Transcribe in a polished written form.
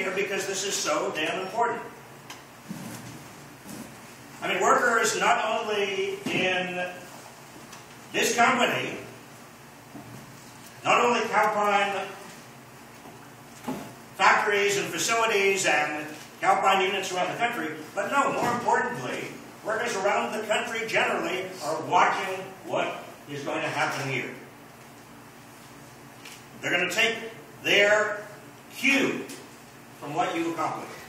here because this is so damn important. I mean, workers not only in this company, not only Calpine factories and facilities and Calpine units around the country, but no, more importantly, workers around the country generally are watching what is going to happen here. They're going to take their cue from what you accomplish.